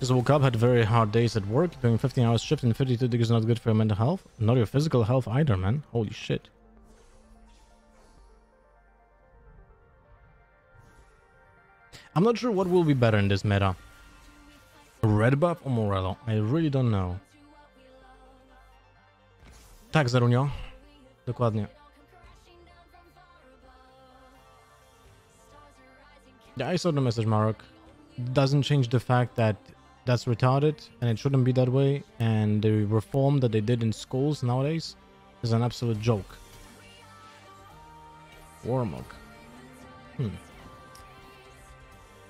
Just woke up, had very hard days at work, doing 15-hour shift and 52 degrees is not good for your mental health. Not your physical health either, man. Holy shit. I'm not sure what will be better in this meta. Red buff or Morello? I really don't know. Tak, Zarunio. Dokładnie. Yeah, I saw the message, Marek. Doesn't change the fact that that's retarded and it shouldn't be that way, and the reform that they did in schools nowadays is an absolute joke. Warmog.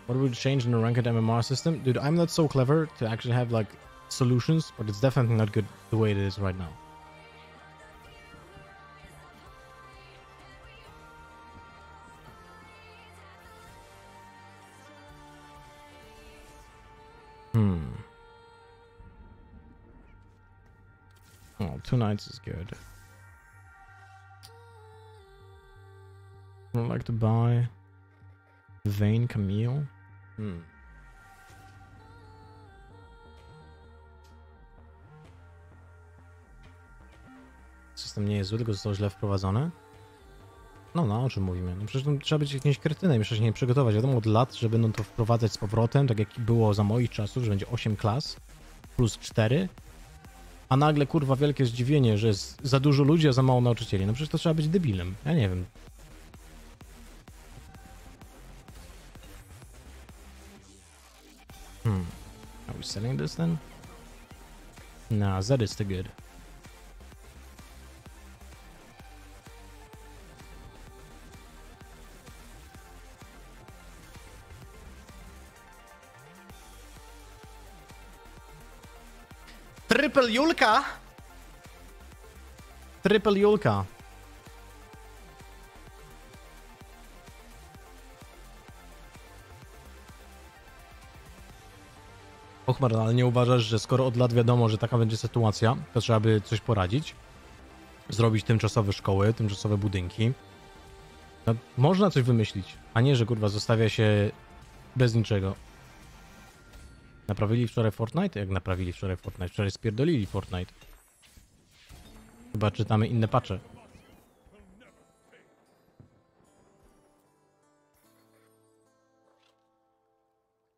What would change in the ranked MMR system? Dude, I'm not so clever to actually have like solutions, but it's definitely not good the way it is right now. Oh, 2 nights is good. I would like to buy Vayne Camille. System nie jest zły, tylko zostało źle wprowadzone. No, no, o czym mówimy? No, przecież trzeba być jakimś kretynem, jeszcze się nie przygotować. Wiadomo od lat, że będą to wprowadzać z powrotem, tak jak było za moich czasów, że będzie 8 klas plus 4. A nagle, kurwa, wielkie zdziwienie, że jest za dużo ludzi, a za mało nauczycieli. No przecież to trzeba być debilem. Ja nie wiem. Are we selling this then? Nah, Zed is too good. Triple Julka! Triple Julka. Ochmar, ale nie uważasz, że skoro od lat wiadomo, że taka będzie sytuacja, to trzeba by coś poradzić? Zrobić tymczasowe szkoły, tymczasowe budynki. No, można coś wymyślić, a nie, że kurwa zostawia się bez niczego. Naprawili wczoraj Fortnite? Jak naprawili wczoraj Fortnite? Wczoraj spierdolili Fortnite. Chyba czytamy inne patche.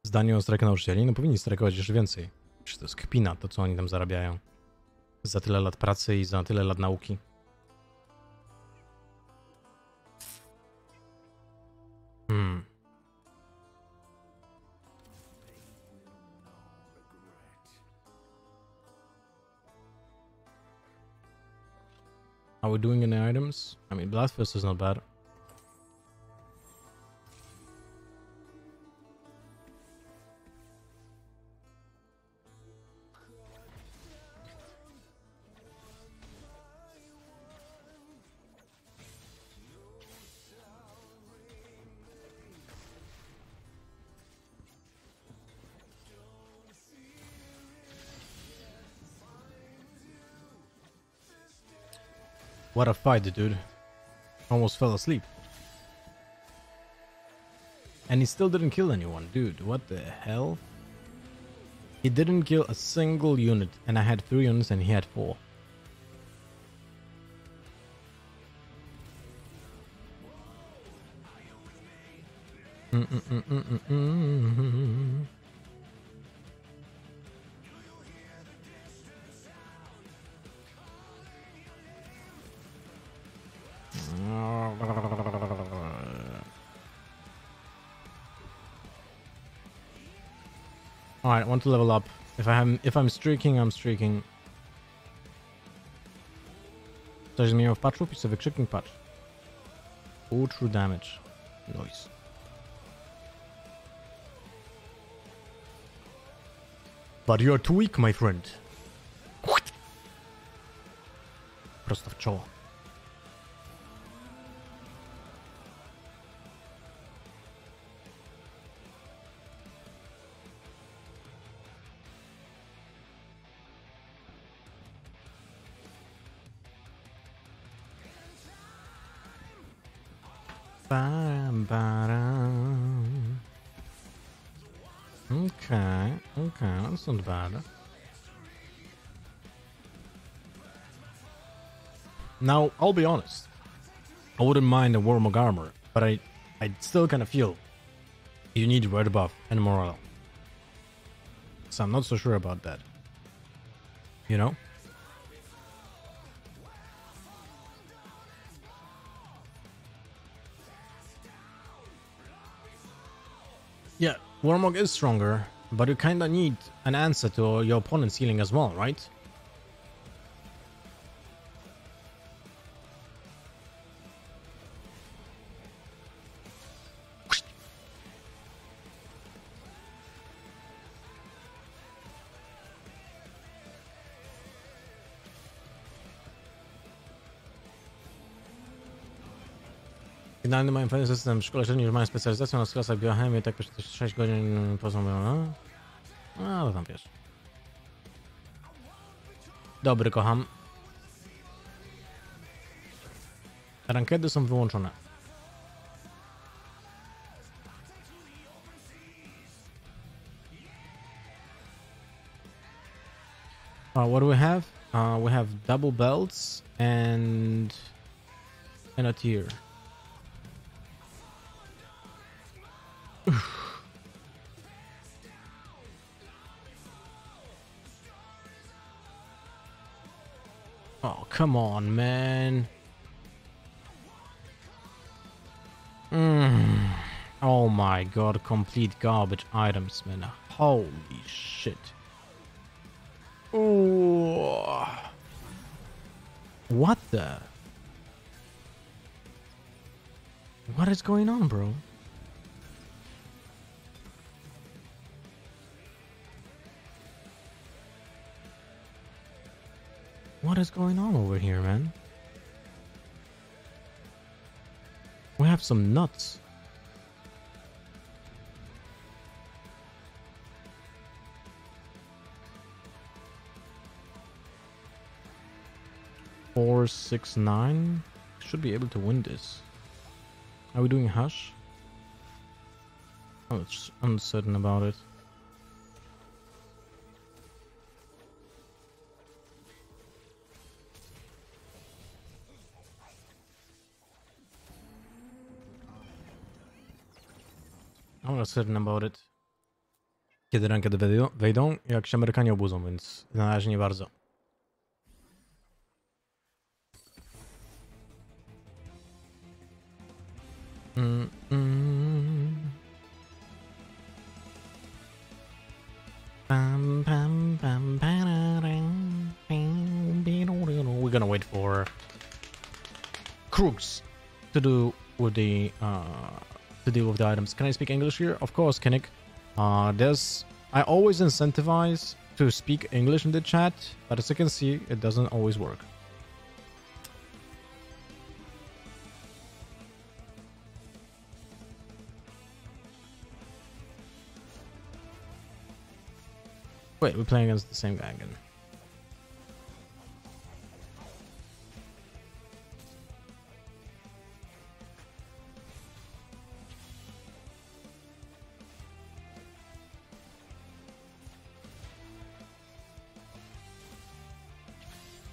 Zdanie o strajku nauczycieli? No powinni strajkować jeszcze więcej. Przecież to jest kpina, to co oni tam zarabiają. Za tyle lat pracy i za tyle lat nauki. Are we doing any items? I mean, Bladefist is not bad. What a fight, dude. Almost fell asleep. And he still didn't kill anyone, dude. What the hell? He didn't kill a single unit, and I had 3 units and he had 4. Alright, I want to level up. If I'm streaking, I'm streaking. Coś zmieniło w patchu? Piszę wykrzyknik patch. All true damage. Nice. But you are too weak, my friend. What? Prosto w czoło. Okay, okay, that's not bad. Now, I'll be honest, I wouldn't mind a Warmog armor, but I still kind of feel you need Red buff and Morello. So I'm not so sure about that. You know? Yeah, Warmog is stronger, but you kinda need an answer to your opponent's healing as well, right? Idealny mają pewien system w szkole średniej, że mają specjalizację na klasach biochemii, tak przez 6 godzin pozwolą, no to tam wiesz. Dobry, kocham. Rankedy są wyłączone. What do we have? We have double belts and a tier. Oh, come on, man. Oh my god, complete garbage items, man. Holy shit. Ooh. What the? What is going on, bro? What is going on over here, man? We have some nuts. Four, 6, 9. Should be able to win this. Are we doing Hush? I'm just uncertain about it. I'm not certain about it. Kiedy rankedy wejdą, jak się Amerykanie obudzą, więc na razie nie bardzo. We're gonna wait for Crooks to do with the to deal with the items. Can I speak English here? Of course, Kinnick. I always incentivize to speak English in the chat, but as you can see, it doesn't always work. Wait, we're playing against the same guy again.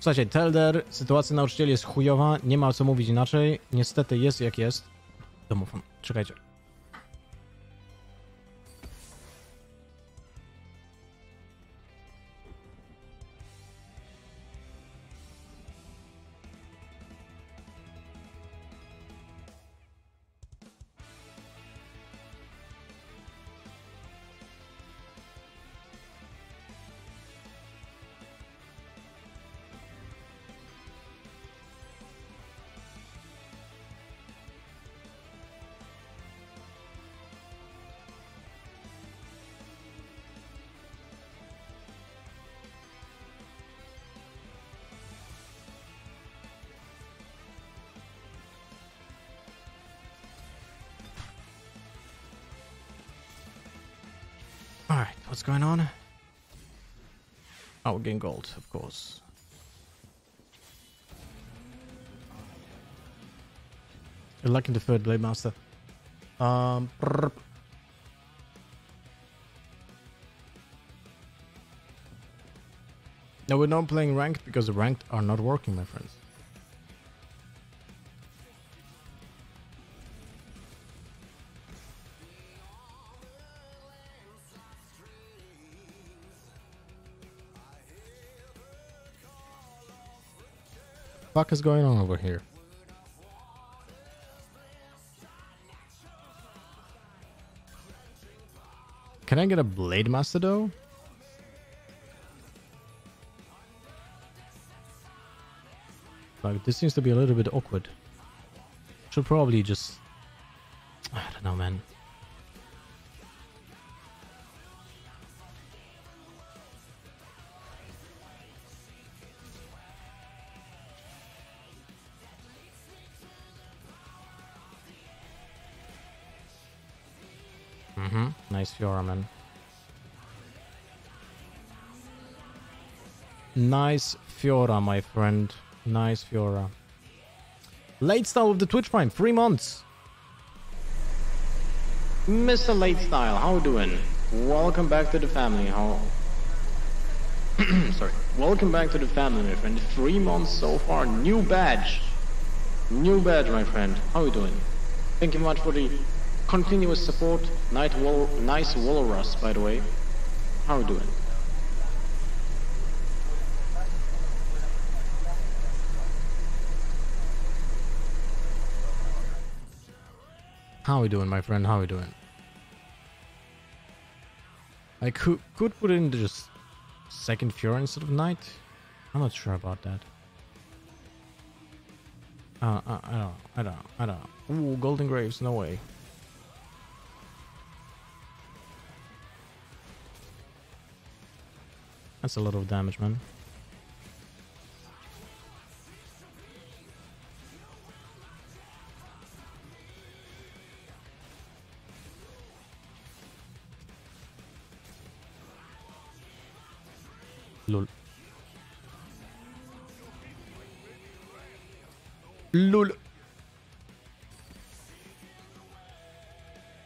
Słuchajcie, Telder, sytuacja nauczycieli jest chujowa, nie ma co mówić inaczej, niestety jest jak jest. Domofon, czekajcie. What's going on? Oh, we're getting gold, of course. Good luck in the third, Blade Master. No, we're not playing ranked because the ranked are not working, my friends. Fuck is going on over here? Can I get a Blade Master though? Like, this seems to be a little bit awkward. Should probably just... I don't know, man. Nice Fiora, man. Nice Fiora, my friend. Nice Fiora. LateStyle with the Twitch Prime. 3 months. Mr. LateStyle, how you doing? Welcome back to the family. How? Sorry. Welcome back to the family, my friend. 3 months so far. New badge. New badge, my friend. How you doing? Thank you much for the... continuous support. Nice Wallerus, by the way. How are we doing? How are we doing, my friend? How are we doing? I could put in just second Fiora instead of Knight. I'm not sure about that. I don't. Ooh, Golden Graves, no way. That's a lot of damage, man. Lol. Lol.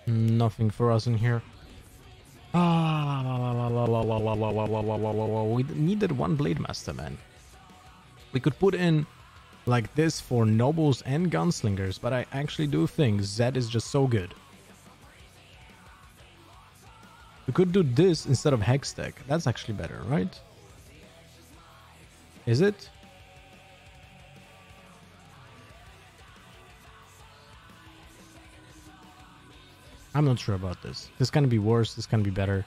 Nothing for us in here. We needed one Blade Master, man. We could put in like this for nobles and gunslingers, but I actually do think Zed is just so good. We could do this instead of Hextech. That's actually better, right? Is it? I'm not sure about this. This can be worse, this can be better.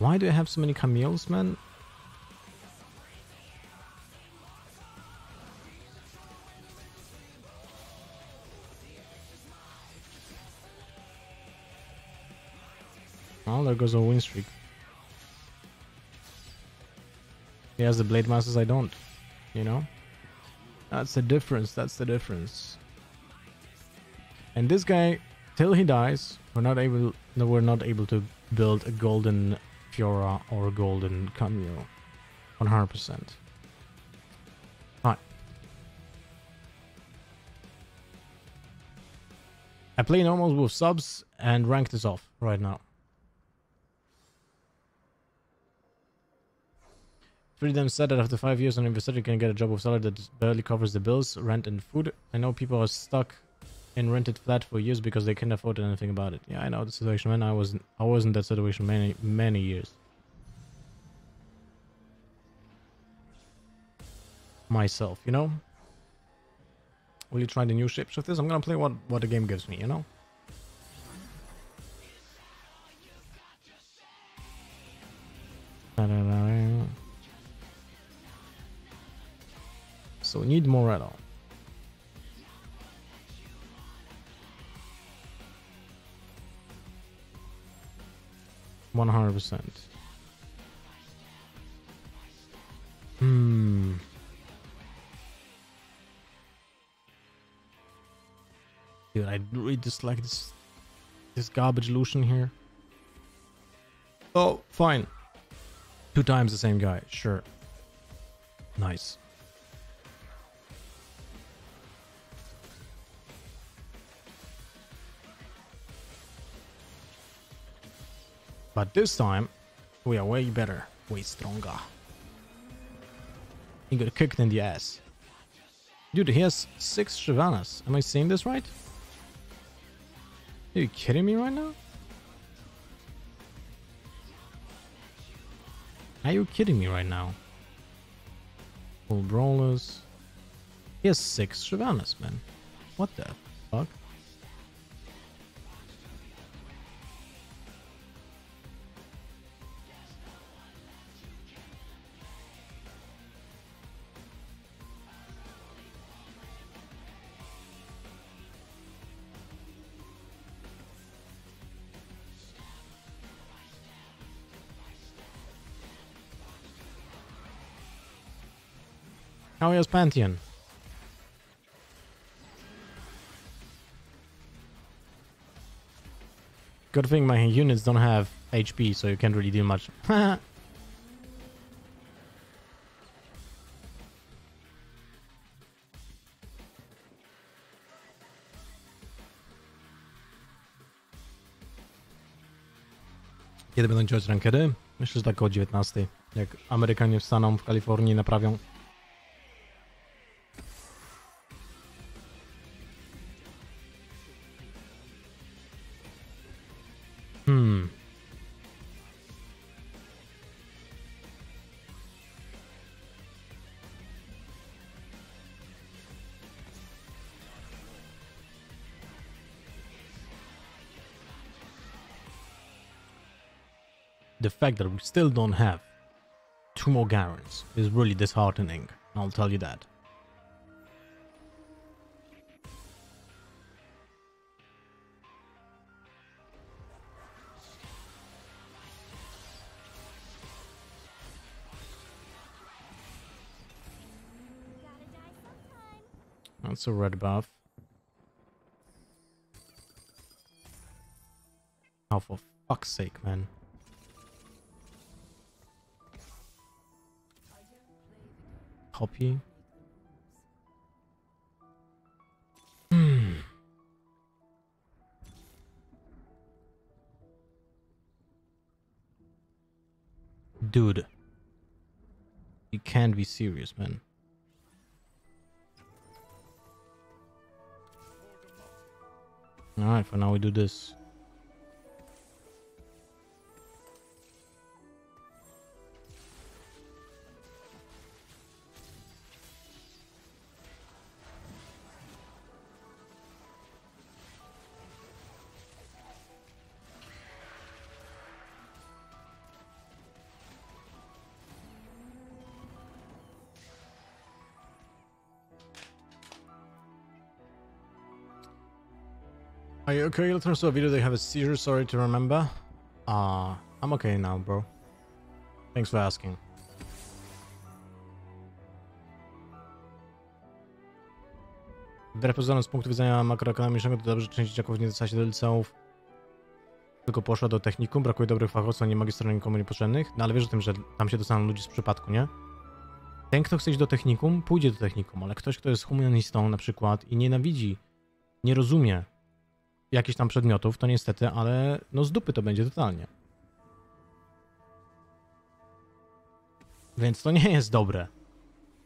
Why do I have so many Camilles, man? Oh, there goes a win streak. He has the Blade Masters, I don't. You know? That's the difference, that's the difference. And this guy, till he dies, we're not able to build a golden Fiora or a golden Camille. 100%. Alright. I play normals with subs and ranked is off right now. Freedom said that after 5 years on university you can get a job with salary that barely covers the bills, rent and food. I know people are stuck in rented flat for years because they can't afford anything about it. Yeah, I know the situation, man. I was in that situation many years. Myself, you know? Will you try the new shapes with this? I'm gonna play what the game gives me, you know? So we need Morello. One 100%. Dude, I really dislike this garbage Lucian here. Oh, fine. 2 times the same guy, sure. Nice. But this time, we are way better, way stronger. He got kicked in the ass. Dude, he has 6 Shyvanas. Am I seeing this right? Are you kidding me right now? Are you kidding me right now? Full brawlers. He has 6 Shyvanas, man. What the fuck? Now he has Pantheon. Good thing my units don't have HP, so you can't really do much. Kiedy będą działać rankery? Myślę, że tak o 19:00. Jak Amerykanie wstaną w Kalifornii i naprawią. The fact that we still don't have 2 more Garens is really disheartening, I'll tell you that. That's a red buff. Oh, for fuck's sake, man. Copy. Dude, you can't be serious, man. All right, for now we do this. Okay, let's do a video. They have a seizure. Sorry to remember. I'm okay now, bro. Thanks for asking. Wbrew pozorom z punktu widzenia makroekonomicznego to dobrze, że część dzieciaków nie dostała się do liceów, tylko poszła do technikum. Brakuje dobrych fachowców, a nie magisterów nikomu niepotrzebnych. No ale wiesz o tym, że tam się dostaną ludzi z przypadku, nie? Ten, kto chce iść do technikum, pójdzie do technikum, ale ktoś, kto jest humanistą na przykład i nienawidzi, nie rozumie jakichś tam przedmiotów, to niestety, ale no z dupy to będzie totalnie. Więc to nie jest dobre.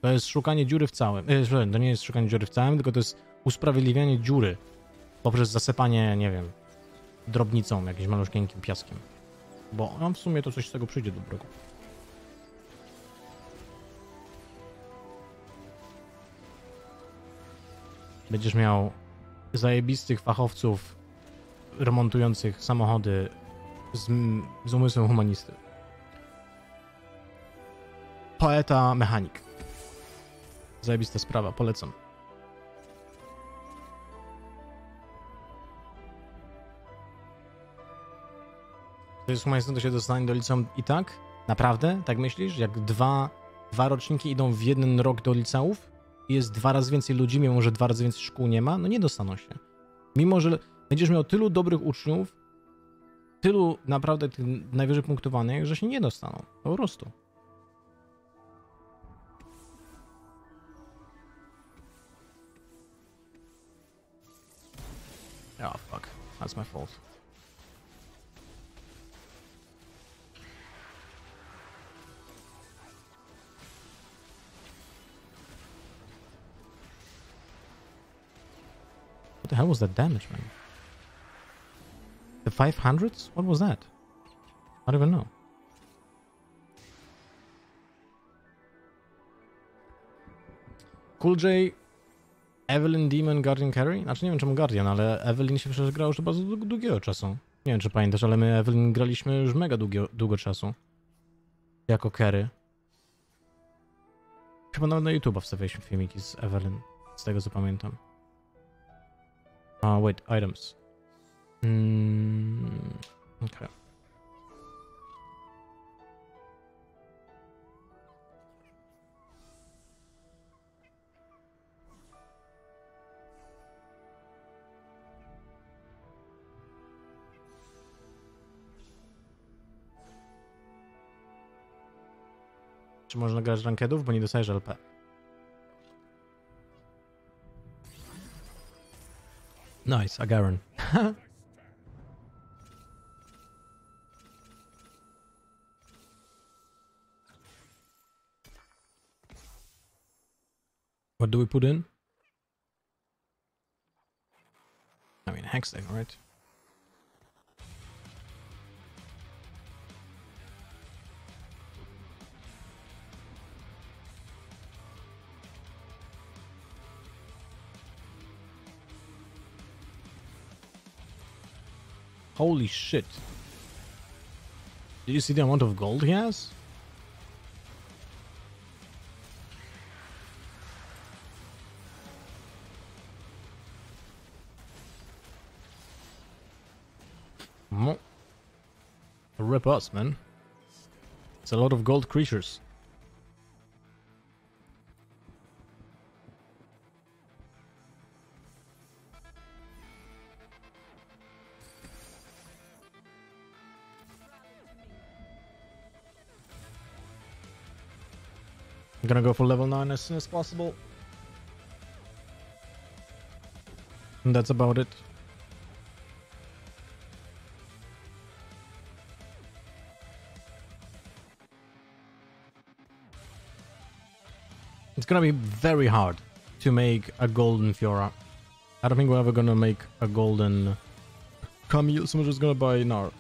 To jest szukanie dziury w całym. To nie jest szukanie dziury w całym, tylko to jest usprawiedliwianie dziury poprzez zasypanie, nie wiem, drobnicą, jakimś maluszkiem piaskiem. Bo no, w sumie to coś z tego przyjdzie dobrego. Będziesz miał zajebistych fachowców remontujących samochody z umysłem humanisty. Poeta mechanik. Zajebista sprawa, polecam. To jest humanistą, to się dostanie do liceum i tak? Naprawdę? Tak myślisz? Jak dwa roczniki idą w jeden rok do liceów? Jest 2 razy więcej ludzi, mimo że 2 razy więcej szkół nie ma, no nie dostaną się. Mimo że będziesz miał tylu dobrych uczniów, tylu naprawdę tych najwyżej punktowanych, że się nie dostaną. Po prostu. Oh fuck, that's my fault. What the hell was that damage, man? The 500s? What was that? I don't even know. Cool J, Evelyn Demon Guardian Carry? Znaczy nie wiem czemu Guardian, ale Evelyn się przecież grało już bardzo długiego czasu. Nie wiem czy pamiętasz, ale my Evelyn graliśmy już mega długo czasu. Jako carry. Chyba nawet na YouTube'a wstawialiśmy filmiki z Evelyn, z tego co pamiętam. Ah, wait, items. Okay. Czy można grać rankedów, bo nie dostajesz LP? Nice, a Garen. What do we put in? I mean, Hextech, right? Holy shit. Did you see the amount of gold he has? Rip us, man. It's a lot of gold creatures. Gonna go for level 9 as soon as possible. And that's about it. It's gonna be very hard to make a golden Fiora. I don't think we're ever gonna make a golden Camille, so we're just gonna buy Gnar.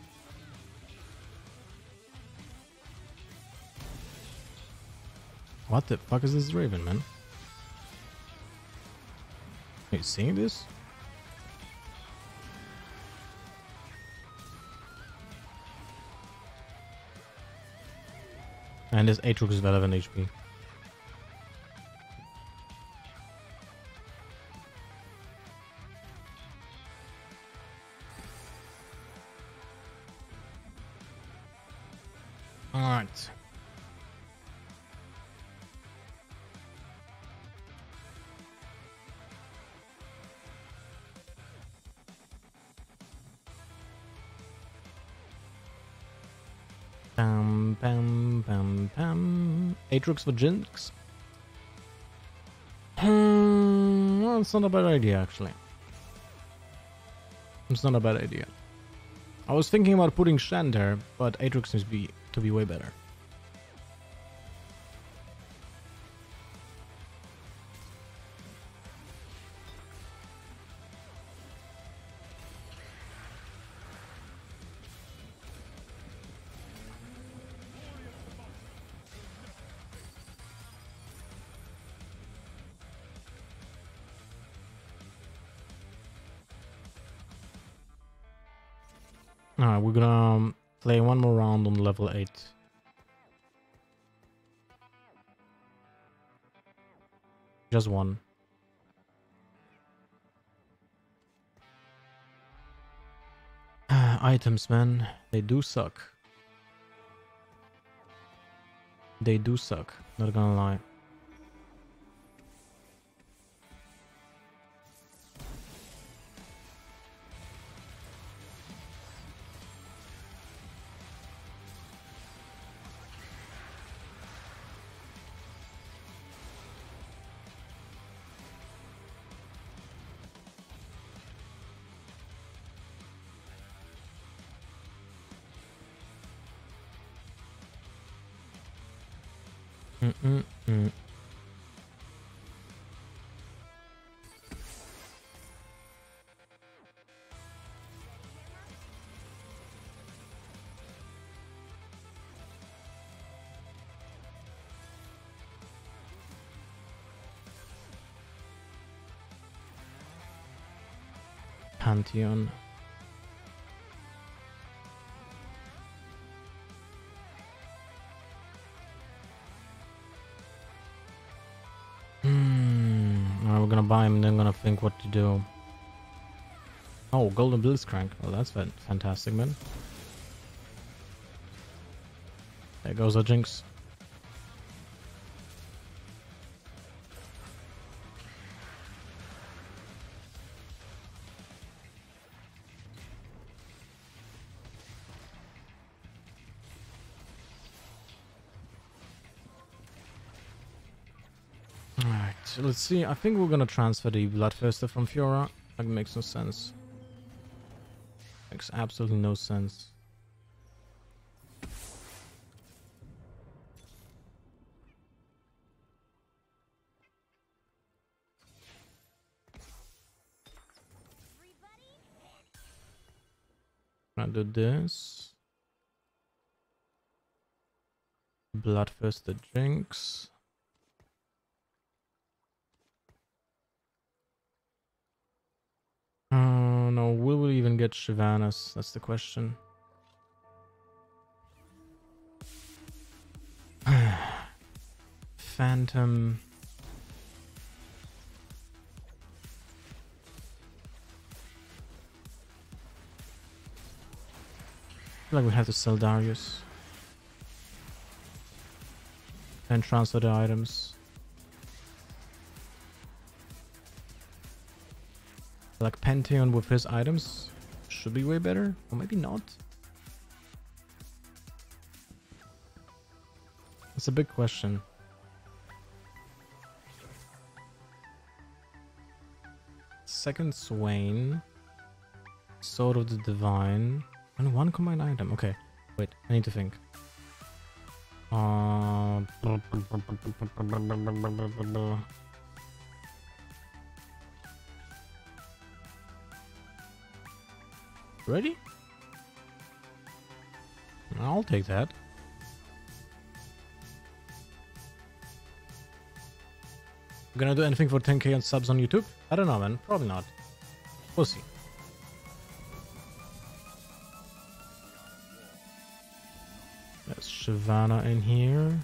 What the fuck is this Raven, man? Are you seeing this? And this Aatrox is 11 HP. Alright. Aatrox for Jinx? Well, it's not a bad idea, actually. It's not a bad idea. I was thinking about putting Shen there, but Aatrox seems to be way better. Alright, we're gonna play one more round on level 8. Just one. Items, man. They do suck. They do suck, not gonna lie. Pantheon. Alright, we're gonna buy him and then gonna think what to do. Oh, golden Blitzcrank. Oh, that's fantastic, man. There goes our Jinx. Alright, so let's see. I think we're gonna transfer the Bladefist from Fiora. That makes no sense. Makes absolutely no sense. Do this. Bladefist the Jinx. Oh no, will we even get Shyvana's? That's the question. Phantom. I feel like we have to sell Darius and transfer the items. Like Pantheon with his items should be way better, or maybe not. It's a big question. Second Swain, Sword of the Divine. And one combined item. Okay, wait, I need to think. Ready? I'll take that. Gonna do anything for 10k on subs on YouTube? I don't know, man. Probably not. We'll see. Shyvana in here.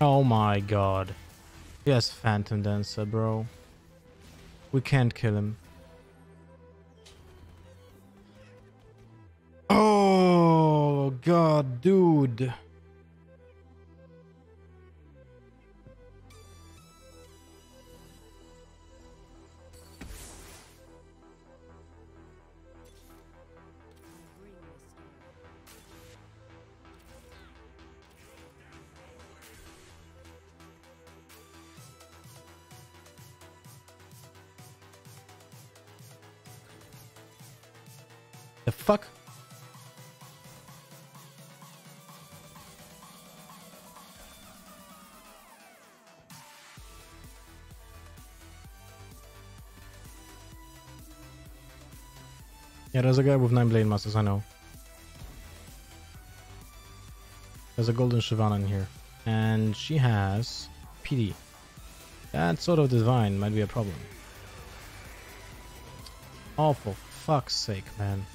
Oh my god. Yes, Phantom Dancer, bro. We can't kill him. Oh god, dude. Fuck. Yeah, there's a guy with 9 Blade Masters, I know. There's a golden Shyvana in here. And she has PD. That Sword of the Divine might be a problem. Oh, for fuck's sake, man.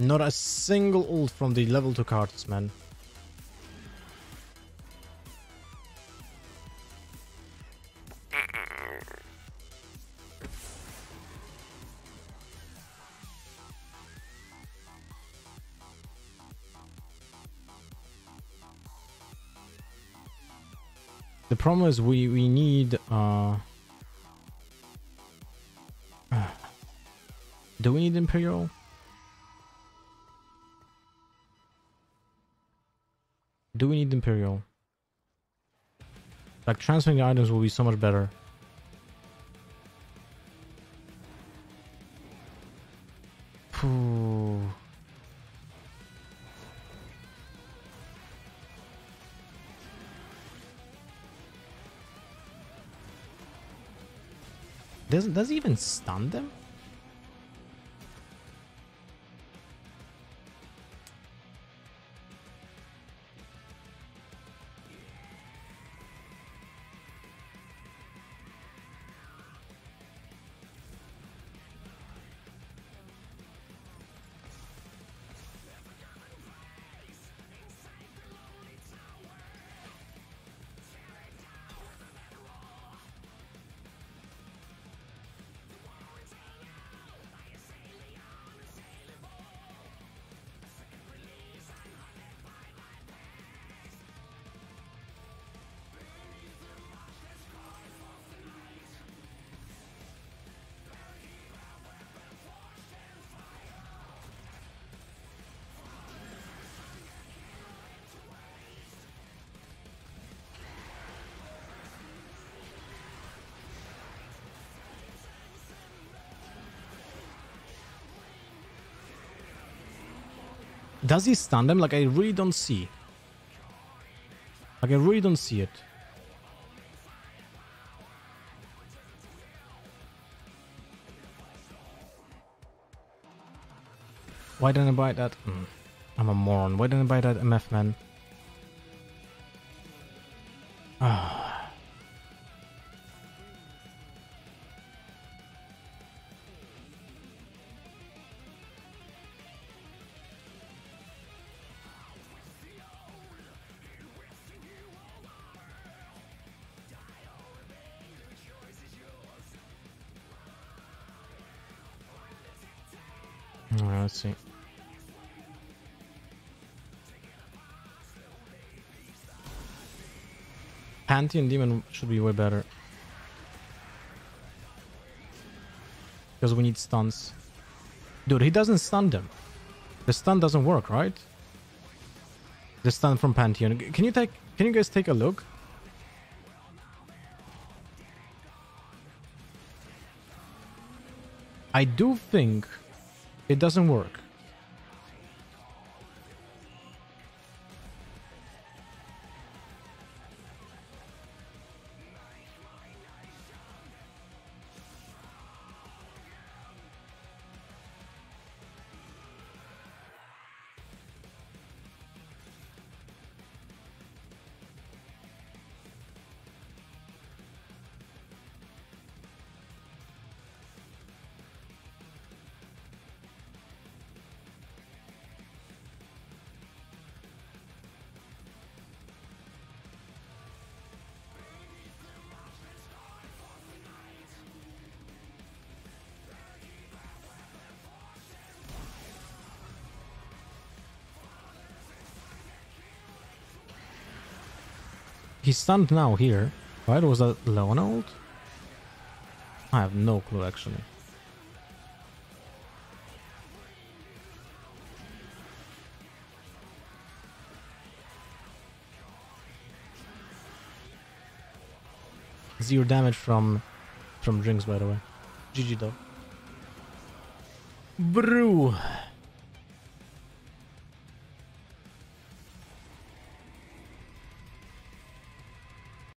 Not a single ult from the level 2 cards, man. The problem is we need do we need Imperial? Do we need Imperial? Like, transferring items will be so much better. Ooh. Does he even stun them? Does he stun them? Like, I really don't see. Like, I really don't see it. Why didn't I buy that? I'm a moron. Why didn't I buy that MF, man? Pantheon Demon should be way better, because we need stuns. Dude, he doesn't stun them. The stun doesn't work, right? The stun from Pantheon. Can you guys take a look? I do think it doesn't work. He's stunned now here, right? Was that Leonold? I have no clue, actually. Zero damage from Jinx, by the way. GG though. Brew.